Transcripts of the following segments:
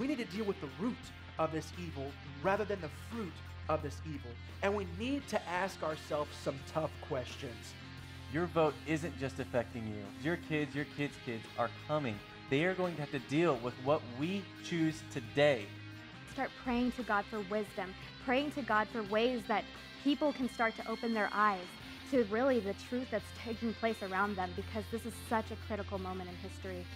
We need to deal with the root of this evil rather than the fruit of this evil. And we need to ask ourselves some tough questions. Your vote isn't just affecting you. Your kids' kids are coming. They are going to have to deal with what we choose today. Start praying to God for wisdom, praying to God for ways that people can start to open their eyes to really the truth that's taking place around them, because this is such a critical moment in history.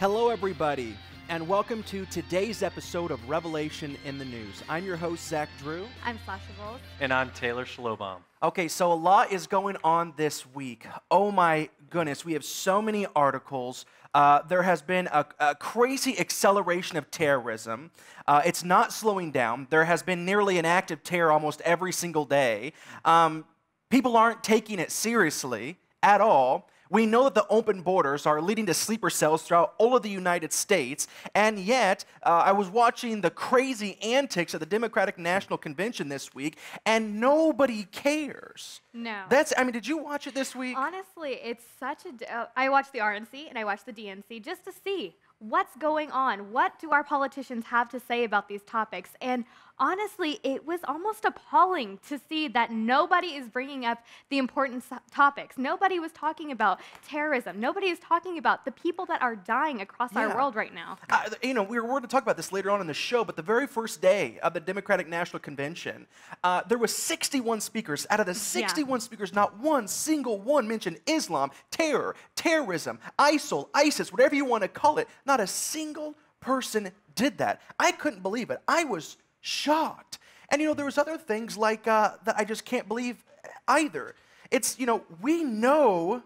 Hello, everybody, and welcome to today's episode of Revelation in the News. I'm your host, Zach Drew. I'm Sasha Vol. And I'm Taylor Schlobohm. Okay, so a lot is going on this week. Oh my goodness, we have so many articles. There has been a crazy acceleration of terrorism. It's not slowing down. There has been nearly an act of terror almost every single day. People aren't taking it seriously at all. We know that the open borders are leading to sleeper cells throughout all of the United States, and yet I was watching the crazy antics at the Democratic National Convention this week, and nobody cares. No. I mean, did you watch it this week? Honestly, it's such a... I watched the RNC and I watched the DNC just to see what's going on. What do our politicians have to say about these topics? And honestly, it was almost appalling to see that nobody is bringing up the important topics. Nobody was talking about terrorism. Nobody is talking about the people that are dying across our world right now. You know, we're going to talk about this later on in the show, but the very first day of the Democratic National Convention, there were 61 speakers. Out of the 61 speakers, not one single one mentioned Islam, terror, terrorism, ISIL, ISIS, whatever you want to call it. Not a single person did that. I couldn't believe it. I was shocked. And, you know, there was other things like that I just can't believe either. It's, you know, we know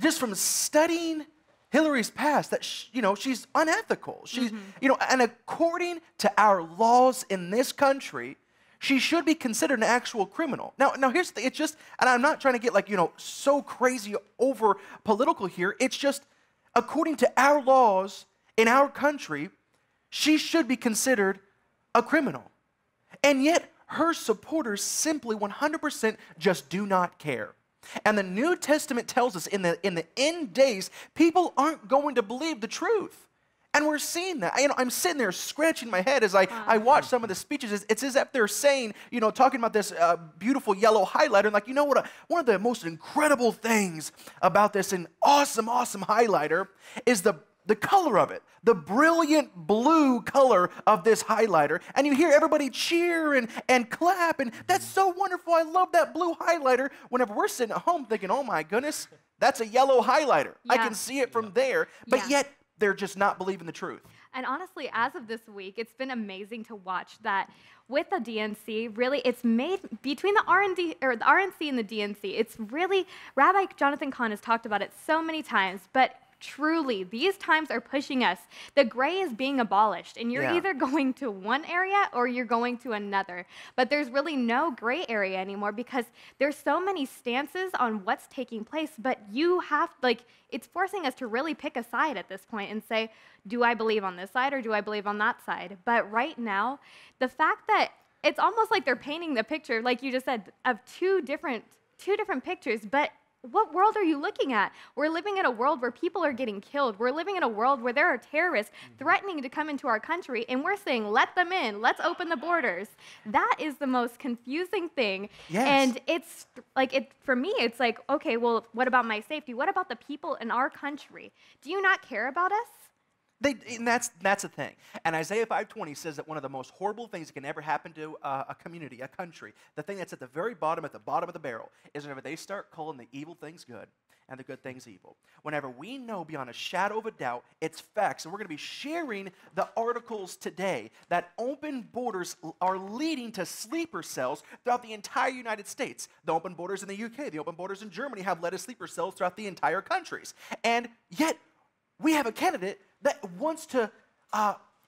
just from studying Hillary's past that, you know, she's unethical. She's, you know, and according to our laws in this country, she should be considered an actual criminal. Now here's the thing. It's just, and I'm not trying to get, like, you know, so crazy over political here. It's just, according to our laws in our country, she should be considered a criminal. And yet her supporters simply 100% just do not care. And the New Testament tells us in the end days, people aren't going to believe the truth. And we're seeing that. You know, I'm sitting there scratching my head as I watch some of the speeches. It's as if they're saying, you know, talking about this beautiful yellow highlighter. And like, you know what? One of the most incredible things about this and awesome highlighter is the color of it, the brilliant blue color of this highlighter. And you hear everybody cheer and clap. And that's so wonderful. I love that blue highlighter. Whenever we're sitting at home thinking, oh, my goodness, that's a yellow highlighter. Yeah. I can see it from there. But yet, they're just not believing the truth. And honestly, as of this week, it's been amazing to watch that with the DNC, really, it's made between the RNC and the DNC, it's really, Rabbi Jonathan Cahn has talked about it so many times, but truly, these times are pushing us. The gray is being abolished, and you're either going to one area or you're going to another. But there's really no gray area anymore because there's so many stances on what's taking place, but you have, like, it's forcing us to really pick a side at this point and say, do I believe on this side or do I believe on that side? But right now, the fact that it's almost like they're painting the picture, like you just said, of two different pictures, but what world are you looking at? We're living in a world where people are getting killed. We're living in a world where there are terrorists threatening to come into our country, and we're saying, let them in. Let's open the borders. That is the most confusing thing. Yes. And it's like, for me, it's like, okay, well, what about my safety? What about the people in our country? Do you not care about us? And that's the thing. And Isaiah 5:20 says that one of the most horrible things that can ever happen to a community, a country, the thing that's at the bottom of the barrel, is whenever they start calling the evil things good and the good things evil. Whenever we know beyond a shadow of a doubt, it's facts. And we're going to be sharing the articles today that open borders are leading to sleeper cells throughout the entire United States. The open borders in the UK, the open borders in Germany have led to sleeper cells throughout the entire countries. And yet, we have a candidate that wants to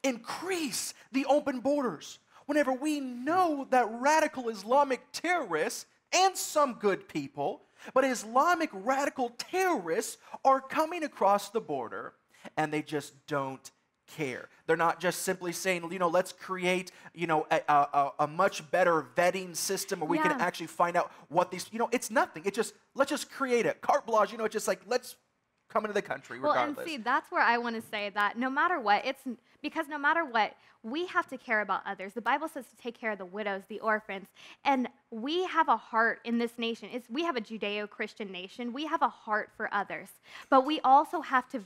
increase the open borders. Whenever we know that radical Islamic terrorists and some good people, but Islamic radical terrorists are coming across the border and they just don't care. They're not just simply saying, you know, let's create, you know, a much better vetting system where we can actually find out what these, you know, it's nothing. It's just, let's just create it. Carte blanche, you know, it's just like, let's come into the country regardless. Well, and see, that's where I want to say that no matter what, it's, because no matter what, we have to care about others. The Bible says to take care of the widows, the orphans, and we have a heart in this nation. It's, we have a Judeo-Christian nation. We have a heart for others, but we also have to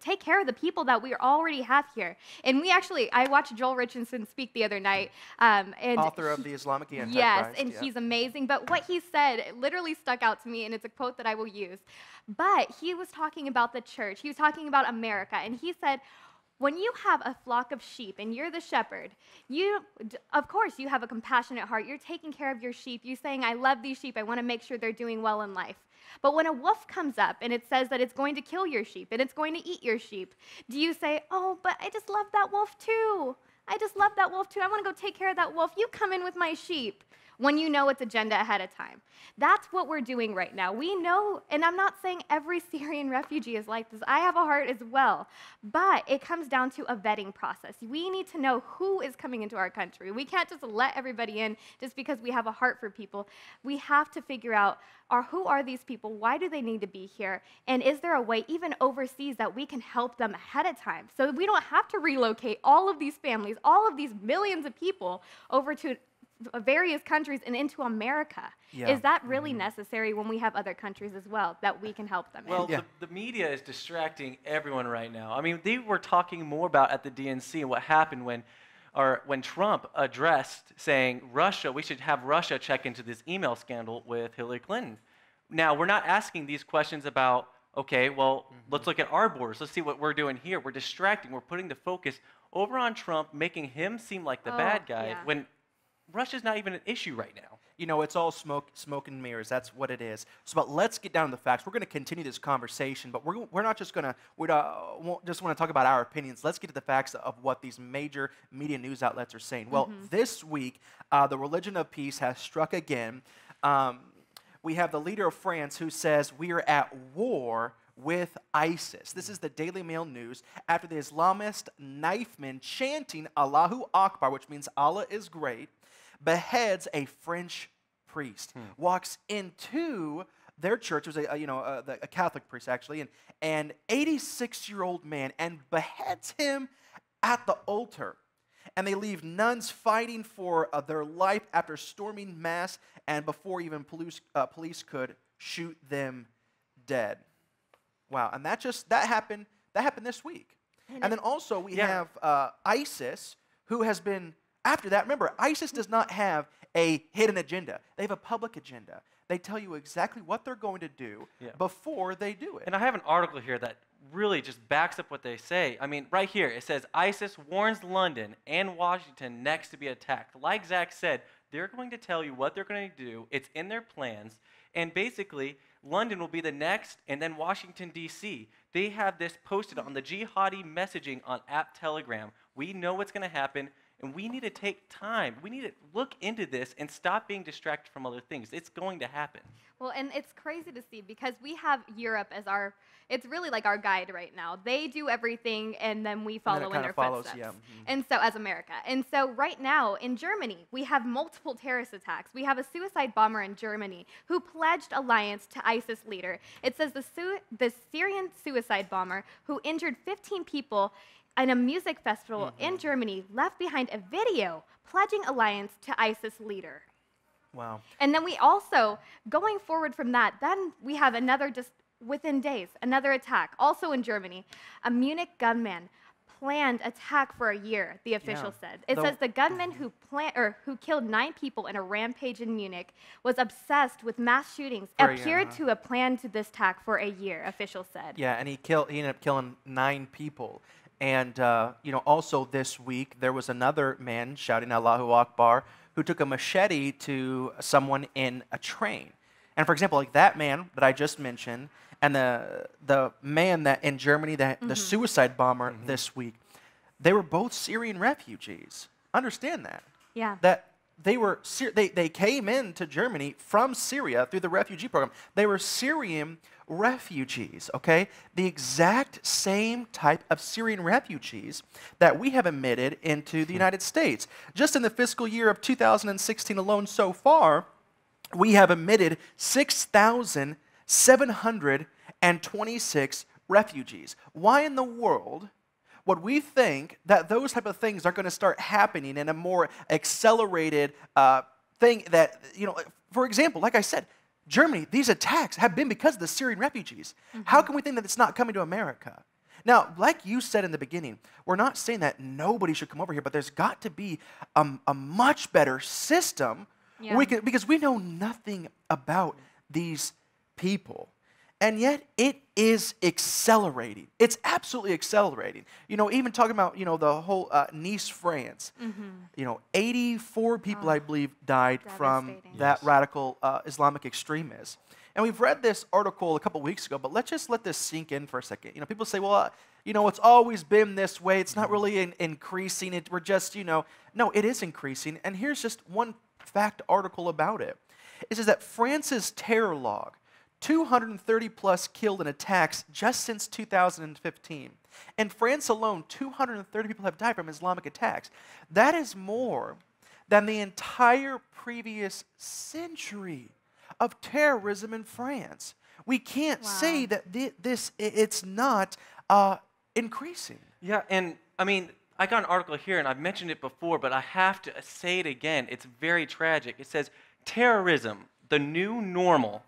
take care of the people that we already have here. And we actually, I watched Joel Richardson speak the other night. And author of the Islamic Antichrist. Yes, and he's amazing. But what he said literally stuck out to me, and it's a quote that I will use. But he was talking about the church. He was talking about America, and he said, when you have a flock of sheep and you're the shepherd, you, of course, you have a compassionate heart. You're taking care of your sheep. You're saying, I love these sheep. I want to make sure they're doing well in life. But when a wolf comes up and it says that it's going to kill your sheep and it's going to eat your sheep, do you say, oh, but I just love that wolf too. I just love that wolf too. I want to go take care of that wolf. You come in with my sheep, when you know its agenda ahead of time. That's what we're doing right now. We know, and I'm not saying every Syrian refugee is like this. I have a heart as well, but it comes down to a vetting process. We need to know who is coming into our country. We can't just let everybody in just because we have a heart for people. We have to figure out, who are these people? Why do they need to be here? And is there a way, even overseas, that we can help them ahead of time so we don't have to relocate all of these families, all of these millions of people over to various countries and into America. Yeah. Is that really necessary when we have other countries as well that we can help them in? Well, the media is distracting everyone right now. I mean, they were talking more about at the DNC what happened when Trump addressed saying Russia, we should have Russia check into this email scandal with Hillary Clinton. Now, we're not asking these questions about, okay, well, let's look at our borders. Let's see what we're doing here. We're distracting. We're putting the focus over on Trump, making him seem like the bad guy when Russia's not even an issue right now. You know, it's all smoke and mirrors. That's what it is. So, but let's get down to the facts. We're going to continue this conversation, but we're not just going to, we won't just want to talk about our opinions. Let's get to the facts of what these major media news outlets are saying. Well, this week, the religion of peace has struck again. We have the leader of France who says, we are at war with ISIS. This is the Daily Mail News after the Islamist knifeman chanting Allahu Akbar, which means Allah is great, beheads a French priest, walks into their church, it was a Catholic priest actually, and an 86-year-old man, and beheads him at the altar. And they leave nuns fighting for their life after storming mass and before even police could shoot them dead. Wow, and that happened this week. And then also we have ISIS, who has been, after that, remember, ISIS does not have a hidden agenda. They have a public agenda. They tell you exactly what they're going to do before they do it. And I have an article here that really just backs up what they say. I mean, right here, it says, ISIS warns London and Washington next to be attacked. Like Zach said, they're going to tell you what they're going to do. It's in their plans. And basically, London will be the next, and then Washington, D.C. They have this posted on the jihadi messaging on app Telegram. We know what's going to happen. And we need to take time. We need to look into this and stop being distracted from other things. It's going to happen. Well, and it's crazy to see because we have Europe as our, it's really like our guide right now. They do everything, and then we follow in their footsteps. And so as America. And so right now in Germany, we have multiple terrorist attacks. We have a suicide bomber in Germany who pledged alliance to ISIS leader. It says the Syrian suicide bomber who injured 15 people in a music festival in Germany left behind a video pledging alliance to ISIS leader. Wow. And then we also, going forward from that, then we have another, just within days, another attack, also in Germany. A Munich gunman planned attack for a year, the official said. It says the gunman who killed 9 people in a rampage in Munich was obsessed with mass shootings, appeared to have planned this attack for a year, official said. Yeah, and he ended up killing 9 people. And, you know, also this week, there was another man shouting Allahu Akbar who took a machete to someone in a train. And, for example, like that man that I just mentioned and the man that in Germany, the suicide bomber this week, they were both Syrian refugees. Understand that. Yeah. That They came into Germany from Syria through the refugee program. They were Syrian refugees, okay? The exact same type of Syrian refugees that we have admitted into the United States. Just in the fiscal year of 2016 alone so far, we have admitted 6,726 refugees. Why in the world would we think that those type of things are going to start happening in a more accelerated thing that, you know, for example, like I said, Germany, these attacks have been because of the Syrian refugees. Mm-hmm. How can we think that it's not coming to America? Now, like you said in the beginning, we're not saying that nobody should come over here, but there's got to be a much better system. Yeah. Because we know nothing about these people. And yet, it is accelerating. It's absolutely accelerating. You know, even talking about, you know, the whole Nice, France. Mm-hmm. You know, 84 people, I believe, died from that radical Islamic extremist. And we've read this article a couple weeks ago, but let's just let this sink in for a second. You know, people say, well, you know, it's always been this way. It's not really increasing. We're just, you know. No, it is increasing. And here's just one fact article about it. It says that France's terror log, 230 plus killed in attacks just since 2015. In France alone, 230 people have died from Islamic attacks. That is more than the entire previous century of terrorism in France. We can't say that it's not increasing. Yeah, and I mean, I got an article here, and I've mentioned it before, but I have to say it again. It's very tragic. It says, terrorism, the new normal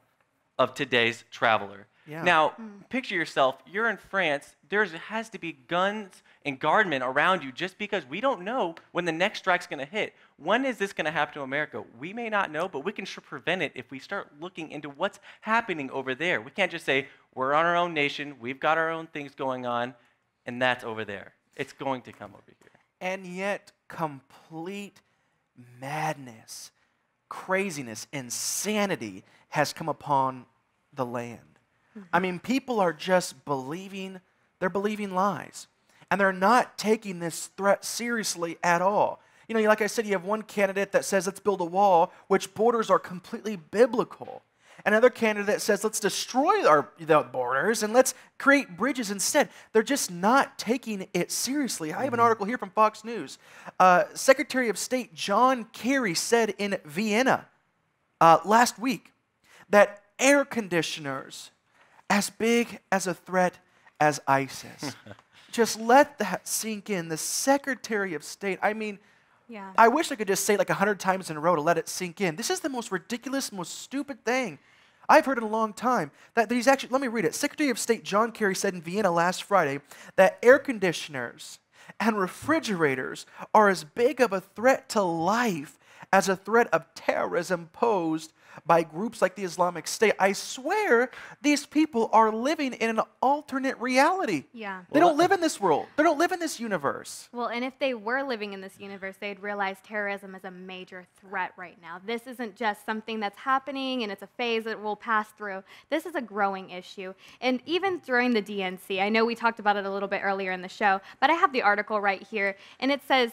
of today's traveler. Yeah. Now, picture yourself, you're in France, there has to be guns and guardmen around you just because we don't know when the next strike's gonna hit. When is this gonna happen to America? We may not know, but we can sure prevent it if we start looking into what's happening over there. We can't just say, we're on our own nation, we've got our own things going on, and that's over there. It's going to come over here. And yet, complete madness, craziness, insanity has come upon the land. Mm-hmm. I mean, people are just believing, they're believing lies. And they're not taking this threat seriously at all. You know, like I said, you have one candidate that says, let's build a wall, which borders are completely biblical. Another candidate says, let's destroy the borders and let's create bridges instead. They're just not taking it seriously. I have an article here from Fox News. Secretary of State John Kerry said in Vienna last week that air conditioners as big as a threat as ISIS. Just let that sink in. The Secretary of State, I mean, yeah. I wish I could just say it like 100 times in a row to let it sink in. This is the most ridiculous, most stupid thing I've heard in a long time. Let me read it. Secretary of State John Kerry said in Vienna last Friday that air conditioners and refrigerators are as big of a threat to life as a threat of terrorism posed by groups like the Islamic State. I swear these people are living in an alternate reality. Yeah. They don't live in this world. They don't live in this universe. Well, and if they were living in this universe, they'd realize terrorism is a major threat right now. This isn't just something that's happening and it's a phase that we'll pass through. This is a growing issue. And even during the DNC, I know we talked about it a little bit earlier in the show, but I have the article right here, and it says,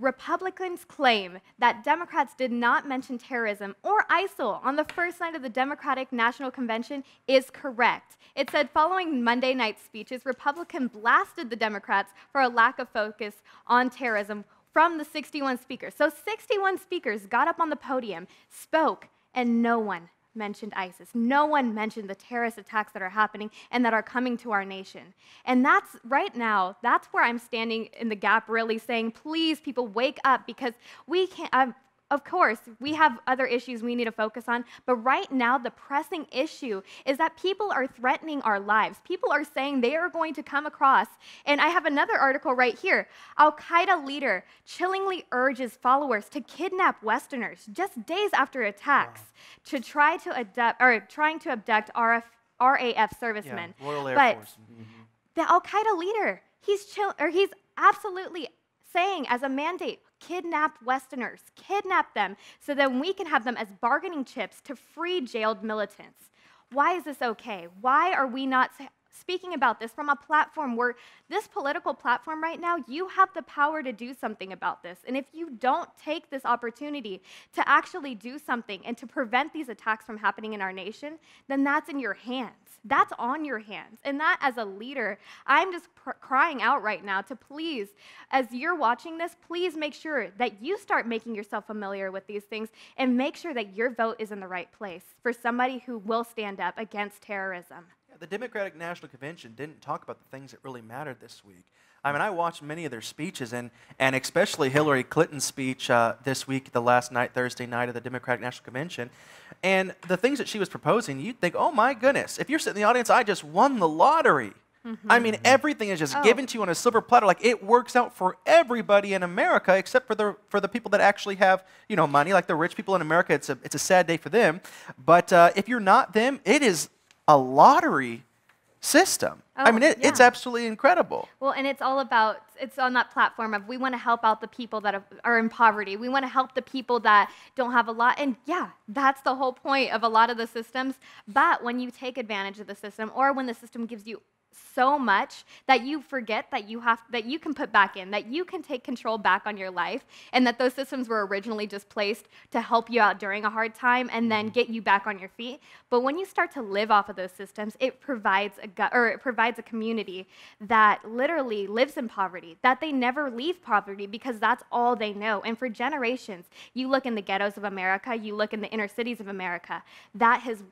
Republicans claim that Democrats did not mention terrorism or ISIL on the first night of the Democratic National Convention is correct. It said following Monday night's speeches, Republicans blasted the Democrats for a lack of focus on terrorism from the 61 speakers. So 61 speakers got up on the podium, spoke, and no one mentioned ISIS. No one mentioned the terrorist attacks that are happening and that are coming to our nation. And that's right now, that's where I'm standing in the gap, really saying, please, people, wake up, because we can't, of course, we have other issues we need to focus on, but right now the pressing issue is that people are threatening our lives. People are saying they are going to come across, and I have another article right here. Al-Qaeda leader chillingly urges followers to kidnap Westerners just days after attacks to try to abduct RAF servicemen. Yeah, Royal Air Force. The Al-Qaeda leader, he's absolutely saying as a mandate, kidnap Westerners, kidnap them, so then we can have them as bargaining chips to free jailed militants. Why is this okay? Why are we not speaking about this from a platform where this political platform right now, you have the power to do something about this. And if you don't take this opportunity to actually do something and to prevent these attacks from happening in our nation, then that's in your hands. That's on your hands. And that, as a leader, I'm just crying out right now to please, as you're watching this, please make sure that you start making yourself familiar with these things and make sure that your vote is in the right place for somebody who will stand up against terrorism. Yeah, the Democratic National Convention didn't talk about the things that really mattered this week. I mean, I watched many of their speeches, and especially Hillary Clinton's speech this week, the last night, Thursday night of the Democratic National Convention. And the things that she was proposing, you'd think, oh my goodness, if you're sitting in the audience, I just won the lottery. Mm-hmm. I mean, everything is just given to you on a silver platter. Like, it works out for everybody in America, except for the people that actually have, you know, money. Like the rich people in America, it's a sad day for them. But if you're not them, it is a lottery system. I mean, it's absolutely incredible. Well, and it's all about, it's on that platform of we want to help out the people that are in poverty. We want to help the people that don't have a lot. And yeah, that's the whole point of a lot of the systems. But when you take advantage of the system, or when the system gives you so much that you forget that you can put back in, that you can take control back on your life, and that those systems were originally just placed to help you out during a hard time and then get you back on your feet. But when you start to live off of those systems, it provides a community that literally lives in poverty, that they never leave poverty because that's all they know. And for generations, you look in the ghettos of America, you look in the inner cities of America, that is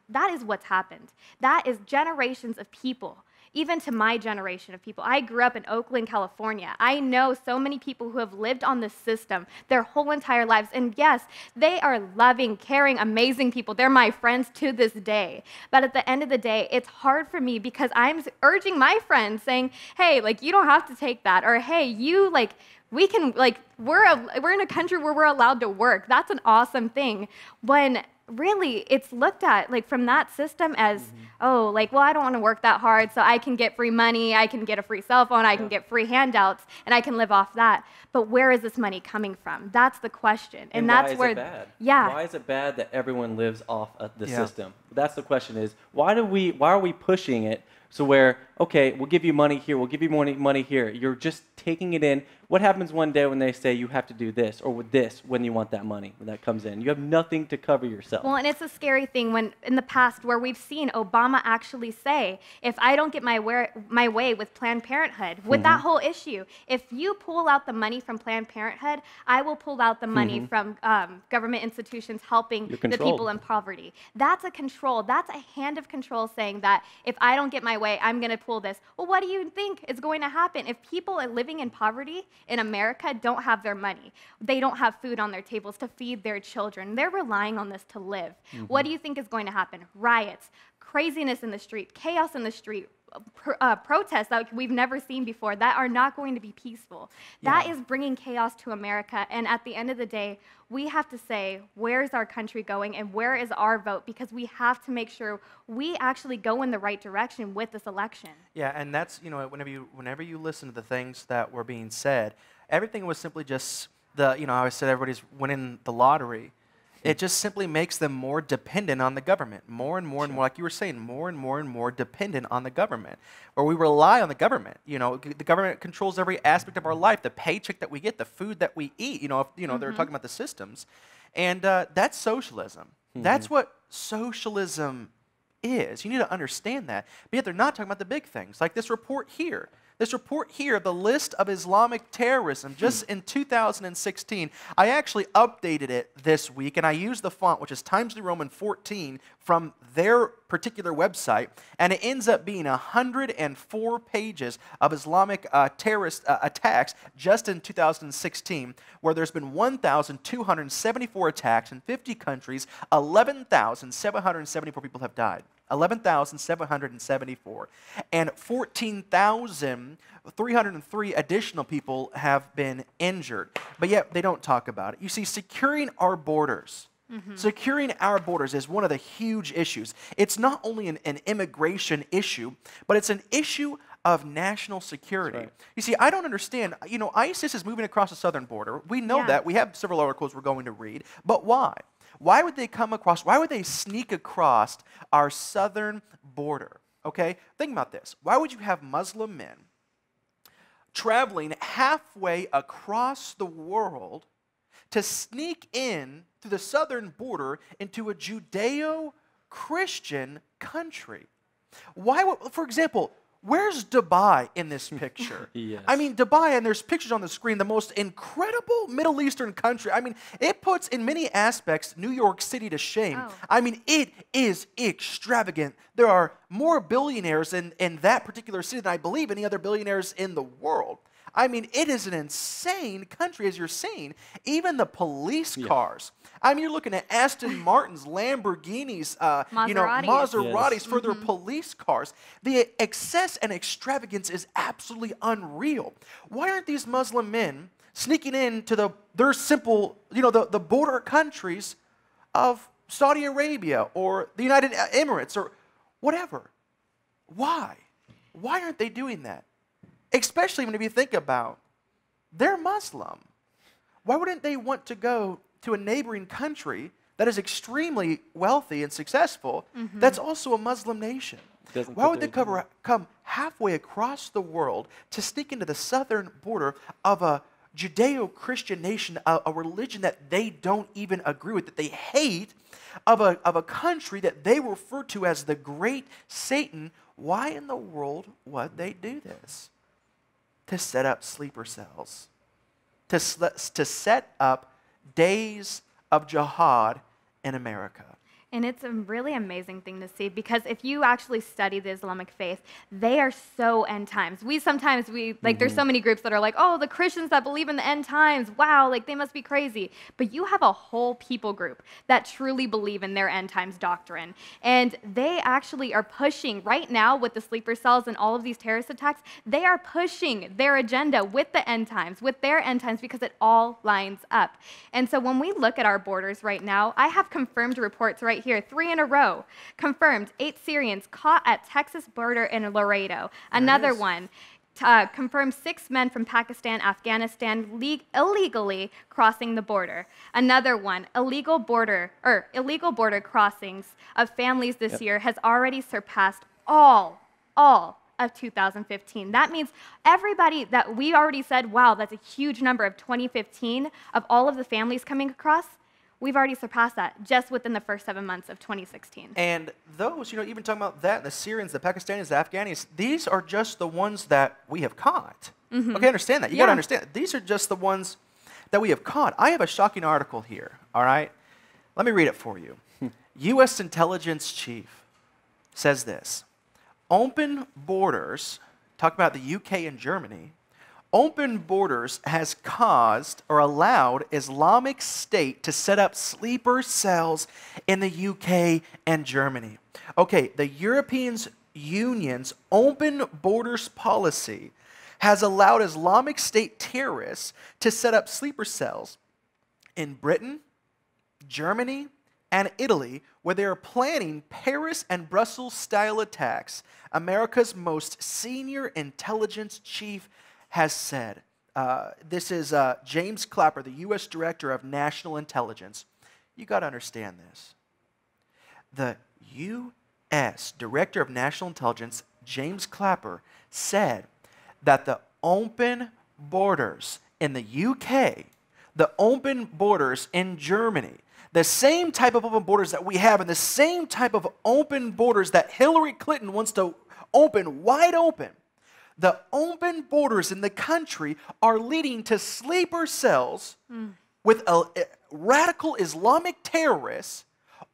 what's happened. That is generations of people. Even to my generation of people. I grew up in Oakland, California. I know so many people who have lived on this system their whole entire lives. And yes, they are loving, caring, amazing people. They're my friends to this day. But at the end of the day, it's hard for me because I'm urging my friends saying, hey, like, you don't have to take that. Or, hey, you, like, we can, like, we're in a country where we're allowed to work. That's an awesome thing. When really, it's looked at like from that system as, oh, like, well, I don't want to work that hard, so I can get free money, I can get a free cell phone, I can get free handouts, and I can live off that. But where is this money coming from? That's the question, and that's where. Why is it bad? Yeah. Why is it bad that everyone lives off of the system? That's the question. Is why are we pushing it? So where, okay, we'll give you money here, we'll give you money here. You're just taking it in. What happens one day when they say you have to do this or with this when you want that money, when that comes in? You have nothing to cover yourself. Well, and it's a scary thing when in the past where we've seen Obama actually say, if I don't get my way with Planned Parenthood, with that whole issue, if you pull out the money from Planned Parenthood, I will pull out the money from government institutions helping the people in poverty. That's a control. That's a hand of control saying that if I don't get my way, I'm going to pull this. Well, what do you think is going to happen if people are living in poverty in America don't have their money? They don't have food on their tables to feed their children. They're relying on this to live. What do you think is going to happen? Riots, craziness in the street, chaos in the street, protests that we've never seen before that are not going to be peaceful. That is bringing chaos to America. And at the end of the day, we have to say, where's our country going and where is our vote? Because we have to make sure we actually go in the right direction with this election. Yeah, and that's, you know, whenever you listen to the things that were being said, everything was simply just the, you know, I always said everybody's winning the lottery. It just simply makes them more dependent on the government, more and more and more, like you were saying, more and more and more dependent on the government, or we rely on the government. You know, the government controls every aspect of our life, the paycheck that we get, the food that we eat, you know, if, you know, they're talking about the systems. And that's socialism. That's what socialism is. You need to understand that. But yet they're not talking about the big things, like this report here. This report here, the list of Islamic terrorism, just in 2016, I actually updated it this week, and I used the font, which is Times New Roman 14, from their particular website, and it ends up being 104 pages of Islamic terrorist attacks just in 2016, where there's been 1,274 attacks in 50 countries, 11,774 people have died. 11,774, and 14,303 additional people have been injured. But yet, they don't talk about it. You see, securing our borders. Securing our borders is one of the huge issues. It's not only an immigration issue, but it's an issue of national security. You see, I don't understand. You know, ISIS is moving across the southern border. We know that. We have several articles we're going to read. But why? Why would they come across? Why would they sneak across our southern border? okay? Think about this. Why would you have Muslim men traveling halfway across the world to sneak in to the southern border into a Judeo-Christian country? Why would, for example, where's Dubai in this picture? Yes. I mean, Dubai, and there's pictures on the screen, the most incredible Middle Eastern country. I mean, it puts, in many aspects, New York City to shame. Oh. I mean, it is extravagant. There are more billionaires in that particular city than I believe any other billionaires in the world. I mean, it is an insane country, as you're seeing. Even the police cars. I mean, you're looking at Aston Martins, Lamborghinis, Maseratis for their police cars. The excess and extravagance is absolutely unreal. Why aren't these Muslim men sneaking into their simple, the border countries of Saudi Arabia or the United Emirates or whatever? Why? Why aren't they doing that? Especially when you think about, they're Muslim. Why wouldn't they want to go to a neighboring country that is extremely wealthy and successful, that's also a Muslim nation? Why would they come halfway across the world to sneak into the southern border of a Judeo-Christian nation, a religion that they don't even agree with, that they hate, of a country that they refer to as the great Satan? Why in the world would they do this? To set up sleeper cells, to set up days of jihad in America. And it's a really amazing thing to see, because if you actually study the Islamic faith, they are so end times. Like there's so many groups that are like, oh, the Christians that believe in the end times, wow, like they must be crazy. But you have a whole people group that truly believe in their end times doctrine. And they actually are pushing right now with the sleeper cells and all of these terrorist attacks, they are pushing their agenda with the end times, with their end times, because it all lines up. And so when we look at our borders right now, I have confirmed reports right here, 3 in a row, confirmed, 8 Syrians caught at Texas border in Laredo. Another one, confirmed 6 men from Pakistan, Afghanistan, illegally crossing the border. Another one, illegal border crossings of families this year has already surpassed all of 2015. That means everybody that we already said, wow, that's a huge number of 2015, of all of the families coming across, we've already surpassed that just within the first 7 months of 2016. And those, even talking about that, the Syrians, the Pakistanis, the Afghanis, these are just the ones that we have caught. Okay, understand that. You got to understand. These are just the ones that we have caught. I have a shocking article here, all right? Let me read it for you. U.S. intelligence chief says this. Open borders, talk about the U.K. and Germany, open borders has caused or allowed Islamic State to set up sleeper cells in the UK and Germany. Okay, the European Union's open borders policy has allowed Islamic State terrorists to set up sleeper cells in Britain, Germany, and Italy, where they are planning Paris and Brussels-style attacks, America's most senior intelligence chief has said. This is James Clapper, the U.S. Director of National Intelligence. You got to understand this. The U.S. Director of National Intelligence, James Clapper, said that the open borders in the U.K., the open borders in Germany, the same type of open borders that we have and the same type of open borders that Hillary Clinton wants to open wide open, the open borders in the country are leading to sleeper cells with radical Islamic terrorists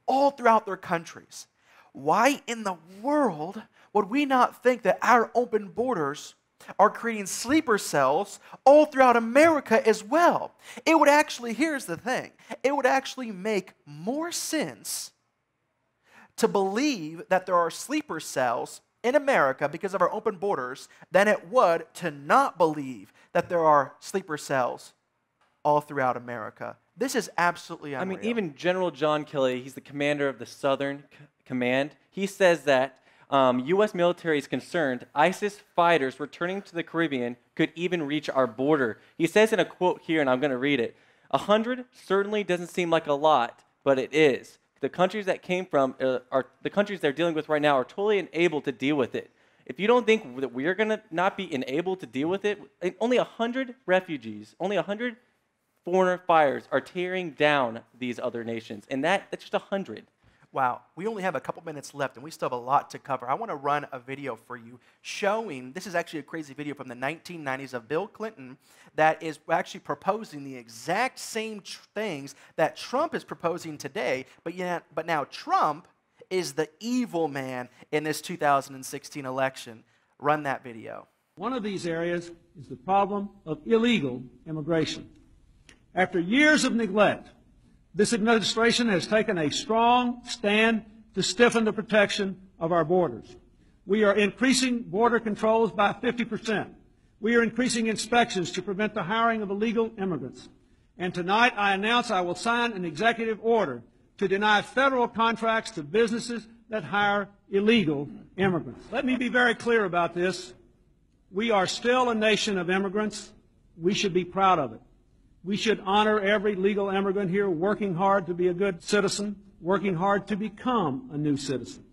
all throughout their countries. Why in the world would we not think that our open borders are creating sleeper cells all throughout America as well? It would actually, here's the thing, it would actually make more sense to believe that there are sleeper cells in America because of our open borders than it would to not believe that there are sleeper cells all throughout America. This is absolutely unreal. I mean, even General John Kelly, he's the commander of the Southern Command, he says that U.S. military is concerned ISIS fighters returning to the Caribbean could even reach our border. He says in a quote here, and I'm going to read it, 100 certainly doesn't seem like a lot, but it is. The countries that came from are the countries they're dealing with right now are totally unable to deal with it. If you don't think that we're going to not be enabled to deal with it, only 100 refugees, only 100 foreigner fires are tearing down these other nations. And that's just 100. Wow, we only have a couple minutes left, and we still have a lot to cover. I want to run a video for you showing, this is actually a crazy video from the 1990s of Bill Clinton that is actually proposing the exact same things that Trump is proposing today, but now Trump is the evil man in this 2016 election. Run that video. One of these areas is the problem of illegal immigration. After years of neglect, this administration has taken a strong stand to stiffen the protection of our borders. We are increasing border controls by 50%. We are increasing inspections to prevent the hiring of illegal immigrants. And tonight I announce I will sign an executive order to deny federal contracts to businesses that hire illegal immigrants. Let me be very clear about this. We are still a nation of immigrants. We should be proud of it. We should honor every legal immigrant here working hard to be a good citizen, working hard to become a new citizen.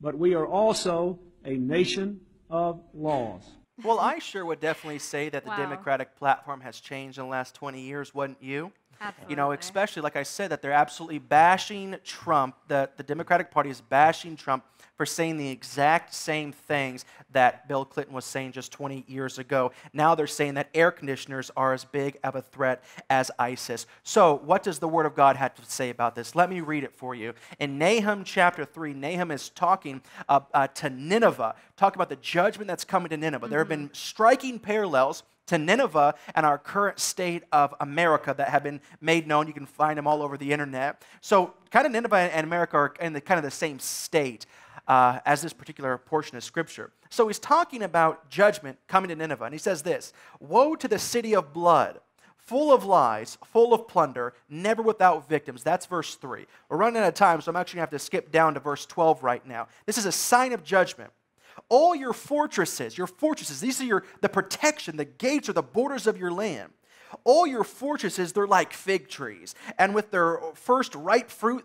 But we are also a nation of laws. Well, I sure would definitely say that the Democratic platform has changed in the last 20 years, wouldn't you? Absolutely. You know, especially, like I said, that they're absolutely bashing Trump, that the Democratic Party is bashing Trump for saying the exact same things that Bill Clinton was saying just 20 years ago. Now they're saying that air conditioners are as big of a threat as ISIS. So what does the Word of God have to say about this? Let me read it for you. In Nahum chapter 3, Nahum is talking to Nineveh, talking about the judgment that's coming to Nineveh. Mm-hmm. There have been striking parallels to Nineveh and our current state of America that have been made known. You can find them all over the internet. So kind of Nineveh and America are in kind of the same state as this particular portion of Scripture. So he's talking about judgment coming to Nineveh, and he says this: "Woe to the city of blood, full of lies, full of plunder, never without victims." That's verse 3. We're running out of time, so I'm actually going to have to skip down to verse 12 right now. This is a sign of judgment. "All your fortresses, these are the protection, the gates or the borders of your land. All your fortresses, they're like fig trees, and with their first ripe fruit,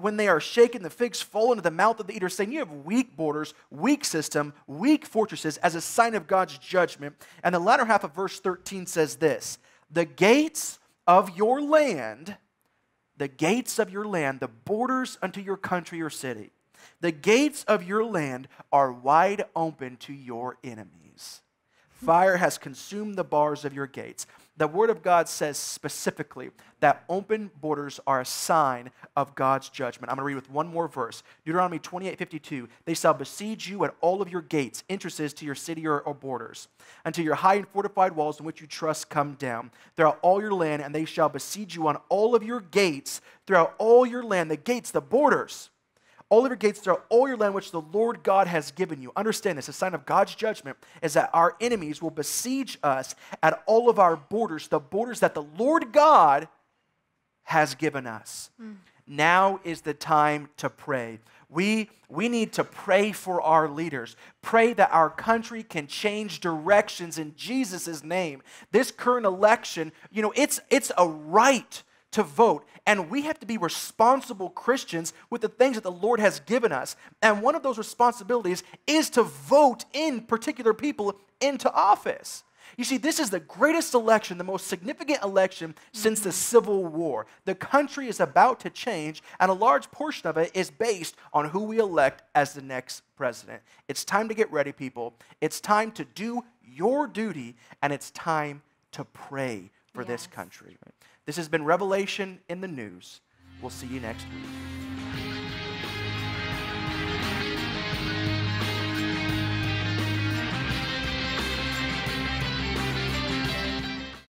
when they are shaken, the figs fall into the mouth of the eater," saying you have weak borders, weak system, weak fortresses as a sign of God's judgment. And the latter half of verse 13 says this: "The gates of your land, the borders unto your country or city, the gates of your land are wide open to your enemies. Fire has consumed the bars of your gates." The Word of God says specifically that open borders are a sign of God's judgment. I'm going to read with one more verse. Deuteronomy 28:52. "They shall besiege you at all of your gates, entrances to your city or borders, until your high and fortified walls in which you trust come down throughout all your land, and they shall besiege you on all of your gates throughout all your land." The gates, the borders. "All of your gates throughout all your land which the Lord God has given you." Understand this, a sign of God's judgment is that our enemies will besiege us at all of our borders, the borders that the Lord God has given us. Mm. Now is the time to pray. We need to pray for our leaders. Pray that our country can change directions in Jesus' name. This current election, you know, it's a right to vote, and we have to be responsible Christians with the things that the Lord has given us, and one of those responsibilities is to vote in particular people into office. You see, this is the greatest election, the most significant election since the Civil War. The country is about to change, and a large portion of it is based on who we elect as the next president. It's time to get ready, people. It's time to do your duty, and it's time to pray for this country. This has been Revelation in the News. We'll see you next week.